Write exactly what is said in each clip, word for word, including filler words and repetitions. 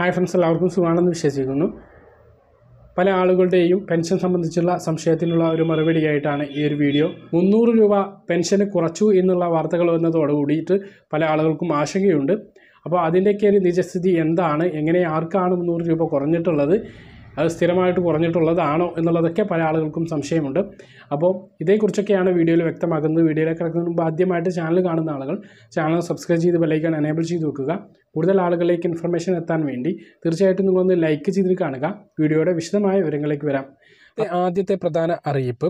Hi friends, എല്ലാവർക്കും സുഖമാണെന്ന് വിശ്വസിക്കുന്നു. പല ആളുകളുടെയും പെൻഷൻ സംബന്ധിച്ചുള്ള സംശയത്തിനുള്ള ഒരു മറുപടിയായിട്ടാണ് ഈ ഒരു വീഡിയോ. മുന്നൂറ് രൂപ പെൻഷന് കുറച്ചു എന്നുള്ള വാർത്തകൾ വന്നതോടുകൂടിയിട്ട് പല ആളുകൾക്കും ആശങ്കയുണ്ട്. അപ്പോൾ അതിൻ്റെയൊക്കെ ഒരു നിജസ്ഥിതി എന്താണ്, എങ്ങനെ, ആർക്കാണ് മുന്നൂറ് രൂപ കുറഞ്ഞിട്ടുള്ളത്, അത് സ്ഥിരമായിട്ട് കുറഞ്ഞിട്ടുള്ളതാണോ എന്നുള്ളതൊക്കെ പല ആളുകൾക്കും സംശയമുണ്ട്. അപ്പോൾ ഇതേക്കുറിച്ചൊക്കെയാണ് വീഡിയോയിൽ വ്യക്തമാക്കുന്നത്. വീഡിയോയിലെ കിടക്കുന്നതിന് മുമ്പ് ആദ്യമായിട്ട് ചാനൽ കാണുന്ന ആളുകൾ ചാനൽ സബ്സ്ക്രൈബ് ചെയ്ത് ബെല്ലൈക്കൺ എനേബിൾ ചെയ്ത് വെക്കുക. കൂടുതൽ ആളുകളിലേക്ക് ഇൻഫർമേഷൻ എത്താൻ വേണ്ടി തീർച്ചയായിട്ടും നിങ്ങളൊന്ന് ലൈക്ക് ചെയ്ത് കാണുക. വീഡിയോയുടെ വിശദമായ വിവരങ്ങളിലേക്ക് വരാം. ആദ്യത്തെ പ്രധാന അറിയിപ്പ്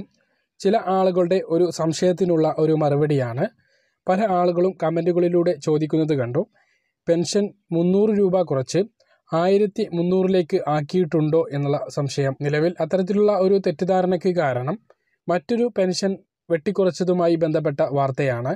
ചില ആളുകളുടെ ഒരു സംശയത്തിനുള്ള ഒരു മറുപടിയാണ്. പല ആളുകളും കമൻറ്റുകളിലൂടെ ചോദിക്കുന്നത് കണ്ടു, പെൻഷൻ മുന്നൂറ് രൂപ കുറച്ച് ആയിരത്തി മുന്നൂറിലേക്ക് ആക്കിയിട്ടുണ്ടോ എന്നുള്ള സംശയം. നിലവിൽ അത്തരത്തിലുള്ള ഒരു തെറ്റിദ്ധാരണയ്ക്ക് കാരണം മറ്റൊരു പെൻഷൻ വെട്ടിക്കുറച്ചതുമായി ബന്ധപ്പെട്ട വാർത്തയാണ്.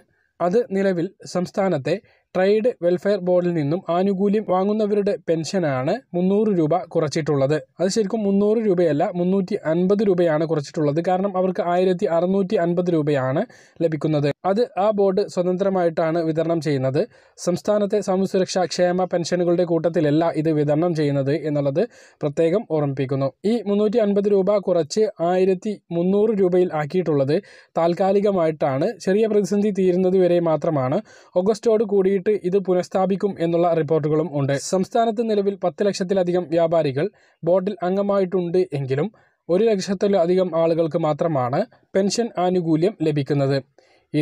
അത് നിലവിൽ സംസ്ഥാനത്തെ ട്രേഡ് വെൽഫെയർ ബോർഡിൽ നിന്നും ആനുകൂല്യം വാങ്ങുന്നവരുടെ പെൻഷനാണ് മുന്നൂറ് രൂപ കുറച്ചിട്ടുള്ളത്. അത് ശരിക്കും മുന്നൂറ് രൂപയല്ല, മുന്നൂറ്റി അൻപത് രൂപയാണ് കുറച്ചിട്ടുള്ളത്. കാരണം അവർക്ക് ആയിരത്തി അറുന്നൂറ്റി അൻപത് രൂപയാണ് ലഭിക്കുന്നത്. അത് ആ ബോർഡ് സ്വതന്ത്രമായിട്ടാണ് വിതരണം ചെയ്യുന്നത്. സംസ്ഥാനത്തെ സാമൂഹ്യസുരക്ഷാ ക്ഷേമ പെൻഷനുകളുടെ കൂട്ടത്തിലല്ല ഇത് വിതരണം ചെയ്യുന്നത് എന്നുള്ളത് പ്രത്യേകം ഓർമ്മിപ്പിക്കുന്നു. ഈ മുന്നൂറ്റി അൻപത് രൂപ കുറച്ച് ആയിരത്തി മുന്നൂറ് രൂപയിൽ ആക്കിയിട്ടുള്ളത് താൽക്കാലികമായിട്ടാണ്. ചെറിയ പ്രതിസന്ധി തീരുന്നത് വരെ മാത്രമാണ്. ഓഗസ്റ്റോട് കൂടി ഇത് പുനഃസ്ഥാപിക്കും എന്നുള്ള റിപ്പോർട്ടുകളും ഉണ്ട്. സംസ്ഥാനത്ത് നിലവിൽ പത്ത് ലക്ഷത്തിലധികം വ്യാപാരികൾ ബോർഡിൽ അംഗമായിട്ടുണ്ട് എങ്കിലും ഒരു ലക്ഷത്തിലധികം ആളുകൾക്ക് മാത്രമാണ് പെൻഷൻ ആനുകൂല്യം ലഭിക്കുന്നത്.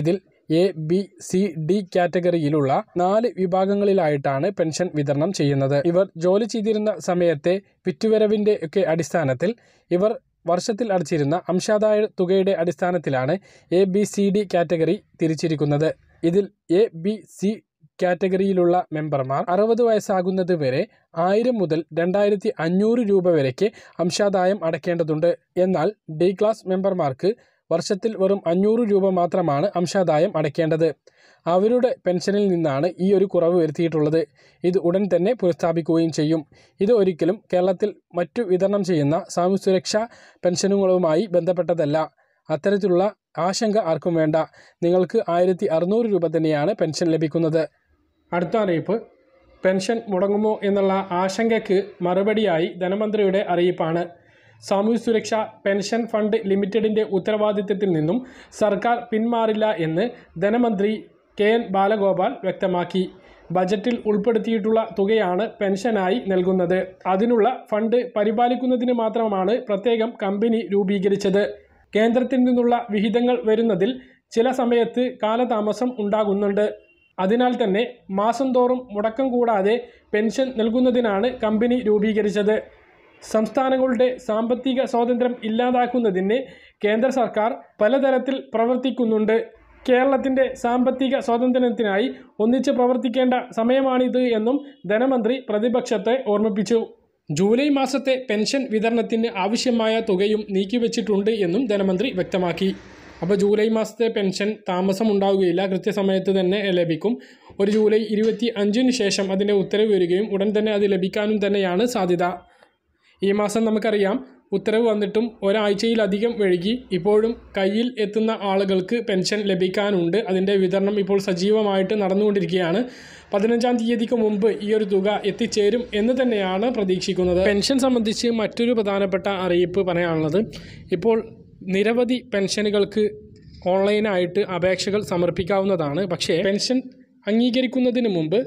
ഇതിൽ എ ബി സി ഡി കാറ്റഗറിയിലുള്ള നാല് വിഭാഗങ്ങളിലായിട്ടാണ് പെൻഷൻ വിതരണം ചെയ്യുന്നത്. ഇവർ ജോലി ചെയ്തിരുന്ന സമയത്തെ വിറ്റുവരവിൻ്റെ ഒക്കെ അടിസ്ഥാനത്തിൽ ഇവർ വർഷത്തിൽ അടച്ചിരുന്ന അംശാദായ തുകയുടെ അടിസ്ഥാനത്തിലാണ് A B C D category തിരിച്ചിരിക്കുന്നത്. ഇതിൽ എ ബി സി കാറ്റഗറിയിലുള്ള മെമ്പർമാർ അറുപത് വയസ്സാകുന്നത് വരെ ആയിരം മുതൽ രണ്ടായിരത്തി അഞ്ഞൂറ് രൂപ വരയ്ക്ക് അംശാദായം അടയ്ക്കേണ്ടതുണ്ട്. എന്നാൽ ഡി ക്ലാസ് മെമ്പർമാർക്ക് വർഷത്തിൽ വെറും അഞ്ഞൂറ് രൂപ മാത്രമാണ് അംശാദായം അടയ്ക്കേണ്ടത്. അവരുടെ പെൻഷനിൽ നിന്നാണ് ഈ ഒരു കുറവ് വരുത്തിയിട്ടുള്ളത്. ഇത് ഉടൻ തന്നെ പുനഃസ്ഥാപിക്കുകയും ചെയ്യും. ഇത് ഒരിക്കലും കേരളത്തിൽ മറ്റു വിതരണം ചെയ്യുന്ന സാമൂഹ്യ സുരക്ഷാ പെൻഷനുകളുമായി ബന്ധപ്പെട്ടതല്ല. അത്തരത്തിലുള്ള ആശങ്ക ആർക്കും വേണ്ട. നിങ്ങൾക്ക് ആയിരത്തി അറുന്നൂറ് രൂപ തന്നെയാണ് പെൻഷൻ ലഭിക്കുന്നത്. അടുത്ത അറിയിപ്പ് പെൻഷൻ മുടങ്ങുമോ എന്നുള്ള ആശങ്കയ്ക്ക് മറുപടിയായി ധനമന്ത്രിയുടെ അറിയിപ്പാണ്. സാമൂഹ്യ സുരക്ഷാ പെൻഷൻ ഫണ്ട് ലിമിറ്റഡിൻ്റെ ഉത്തരവാദിത്തത്തിൽ നിന്നും സർക്കാർ പിന്മാറില്ല എന്ന് ധനമന്ത്രി കെ എൻ ബാലഗോപാൽ വ്യക്തമാക്കി. ബജറ്റിൽ ഉൾപ്പെടുത്തിയിട്ടുള്ള തുകയാണ് പെൻഷനായി നൽകുന്നത്. അതിനുള്ള ഫണ്ട് പരിപാലിക്കുന്നതിന് മാത്രമാണ് പ്രത്യേകം കമ്പനി രൂപീകരിച്ചത്. കേന്ദ്രത്തിൽ നിന്നുള്ള വിഹിതങ്ങൾ വരുന്നതിൽ ചില സമയത്ത് കാലതാമസം ഉണ്ടാകുന്നുണ്ട്. അതിനാൽ തന്നെ മാസം തോറും മുടക്കം കൂടാതെ പെൻഷൻ നൽകുന്നതിനാണ് കമ്പനി രൂപീകരിച്ചത്. സംസ്ഥാനങ്ങളുടെ സാമ്പത്തിക സ്വാതന്ത്ര്യം ഇല്ലാതാക്കുന്നതിന് കേന്ദ്ര സർക്കാർ പലതരത്തിൽ പ്രവർത്തിക്കുന്നുണ്ട്. കേരളത്തിൻ്റെ സാമ്പത്തിക സ്വാതന്ത്ര്യത്തിനായി ഒന്നിച്ച് പ്രവർത്തിക്കേണ്ട സമയമാണിത് എന്നും ധനമന്ത്രി പ്രതിപക്ഷത്തെ ഓർമ്മിപ്പിച്ചു. ജൂലൈ മാസത്തെ പെൻഷൻ വിതരണത്തിന് ആവശ്യമായ തുകയും നീക്കിവെച്ചിട്ടുണ്ട് എന്നും ധനമന്ത്രി വ്യക്തമാക്കി. അപ്പോൾ ജൂലൈ മാസത്തെ പെൻഷൻ താമസം ഉണ്ടാവുകയില്ല, കൃത്യസമയത്ത് തന്നെ ലഭിക്കും. ഒരു ജൂലൈ ഇരുപത്തി അഞ്ചിന് ശേഷം അതിൻ്റെ ഉത്തരവ് വരികയും ഉടൻ തന്നെ അത് ലഭിക്കാനും തന്നെയാണ് സാധ്യത. ഈ മാസം നമുക്കറിയാം ഉത്തരവ് വന്നിട്ടും ഒരാഴ്ചയിലധികം വൈകി. ഇപ്പോഴും കയ്യിൽ എത്തുന്ന ആളുകൾക്ക് പെൻഷൻ ലഭിക്കാനുണ്ട്. അതിൻ്റെ വിതരണം ഇപ്പോൾ സജീവമായിട്ട് നടന്നുകൊണ്ടിരിക്കുകയാണ്. പതിനഞ്ചാം തീയതിക്ക് മുമ്പ് ഈ ഒരു തുക എത്തിച്ചേരും എന്ന് തന്നെയാണ് പ്രതീക്ഷിക്കുന്നത്. പെൻഷൻ സംബന്ധിച്ച് മറ്റൊരു പ്രധാനപ്പെട്ട അറിയിപ്പ് പറയാനുള്ളത്, ഇപ്പോൾ നിരവധി പെൻഷനുകൾക്ക് ഓൺലൈനായിട്ട് അപേക്ഷകൾ സമർപ്പിക്കാവുന്നതാണ്. പക്ഷേ പെൻഷൻ അംഗീകരിക്കുന്നതിന് മുമ്പ്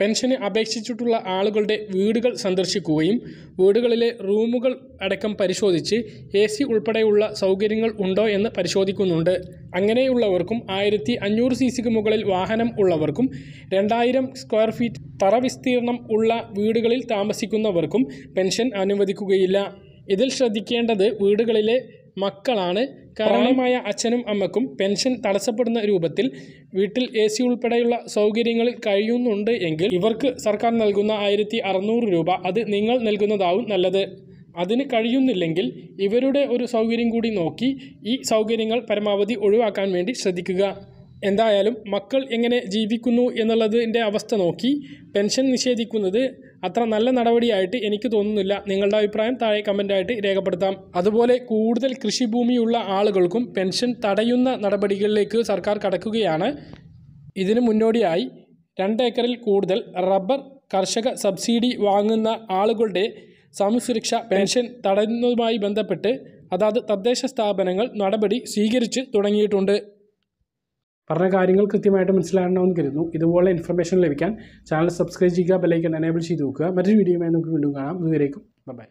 പെൻഷന് അപേക്ഷിച്ചിട്ടുള്ള ആളുകളുടെ വീടുകൾ സന്ദർശിക്കുകയും വീടുകളിലെ റൂമുകൾ അടക്കം പരിശോധിച്ച് എ സി ഉൾപ്പെടെയുള്ള സൗകര്യങ്ങൾ ഉണ്ടോ എന്ന് പരിശോധിക്കുന്നുണ്ട്. അങ്ങനെയുള്ളവർക്കും ആയിരത്തി അഞ്ഞൂറ് സി സിക്ക് മുകളിൽ വാഹനം ഉള്ളവർക്കും രണ്ടായിരം സ്ക്വയർ ഫീറ്റ് തറ വിസ്തീർണം ഉള്ള വീടുകളിൽ താമസിക്കുന്നവർക്കും പെൻഷൻ അനുവദിക്കുകയില്ല. ഇതിൽ ശ്രദ്ധിക്കേണ്ടത് വീടുകളിലെ മക്കളാണ്. കാരണമായ അച്ഛനും അമ്മക്കും പെൻഷൻ തടസ്സപ്പെടുന്ന രൂപത്തിൽ വീട്ടിൽ എ സി ഉൾപ്പെടെയുള്ള സൗകര്യങ്ങളിൽ കഴിയുന്നുണ്ട് എങ്കിൽ ഇവർക്ക് സർക്കാർ നൽകുന്ന ആയിരത്തി അറുന്നൂറ് രൂപ അത് നിങ്ങൾ നൽകുന്നതാവും നല്ലത്. അതിന് കഴിയുന്നില്ലെങ്കിൽ ഇവരുടെ ഒരു സൗകര്യം കൂടി നോക്കി ഈ സൗകര്യങ്ങൾ പരമാവധി ഒഴിവാക്കാൻ വേണ്ടി ശ്രദ്ധിക്കുക. എന്തായാലും മക്കൾ എങ്ങനെ ജീവിക്കുന്നു എന്നുള്ളതിൻ്റെ അവസ്ഥ നോക്കി പെൻഷൻ നിഷേധിക്കുന്നത് അത്ര നല്ല നടപടിയായിട്ട് എനിക്ക് തോന്നുന്നില്ല. നിങ്ങളുടെ അഭിപ്രായം താഴെ കമൻ്റായിട്ട് രേഖപ്പെടുത്താം. അതുപോലെ കൂടുതൽ കൃഷിഭൂമിയുള്ള ആളുകൾക്കും പെൻഷൻ തടയുന്ന നടപടികളിലേക്ക് സർക്കാർ കടക്കുകയാണ്. ഇതിന് മുന്നോടിയായി രണ്ട് ഏക്കറിൽ കൂടുതൽ റബ്ബർ കർഷക സബ്സിഡി വാങ്ങുന്ന ആളുകളുടെ സംരക്ഷ പെൻഷൻ തടയുന്നതുമായി ബന്ധപ്പെട്ട് അതാത് തദ്ദേശ സ്ഥാപനങ്ങൾ നടപടി സ്വീകരിച്ച് തുടങ്ങിയിട്ടുണ്ട്. പറഞ്ഞ കാര്യങ്ങൾ കൃത്യമായിട്ട് മനസ്സിലാകണമെന്ന് കരുതുന്നു. ഇതുപോലെ ഇൻഫർമേഷൻ ലഭിക്കാൻ ചാനൽ സബ്സ്ക്രൈബ് ചെയ്യുക, ബെൽ ഐക്കൺ എനേബിൾ ചെയ്ത് നോക്കുക. മറ്റൊരു വീഡിയോയുമായി നമുക്ക് വീണ്ടും കാണാം. ഇതുവരേക്കും ബൈ.